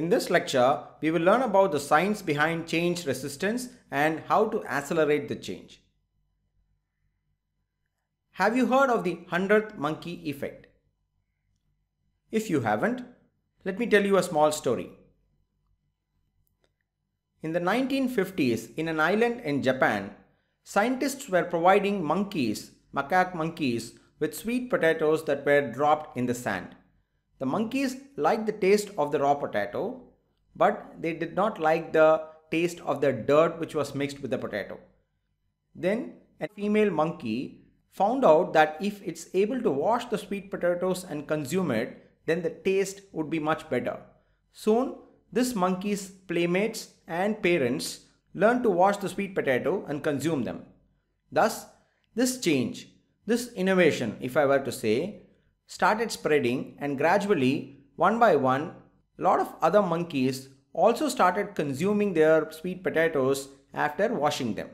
In this lecture, we will learn about the science behind change resistance and how to accelerate the change. Have you heard of the 100th monkey effect? If you haven't, let me tell you a small story. In the 1950s, in an island in Japan, scientists were providing monkeys, macaque monkeys, with sweet potatoes that were dropped in the sand. The monkeys liked the taste of the raw potato, but they did not like the taste of the dirt which was mixed with the potato. Then a female monkey found out that if it's able to wash the sweet potatoes and consume it, then the taste would be much better. Soon, this monkey's playmates and parents learned to wash the sweet potato and consume them. Thus, this change, this innovation, if I were to say, started spreading, and gradually, one by one, a lot of other monkeys also started consuming their sweet potatoes after washing them.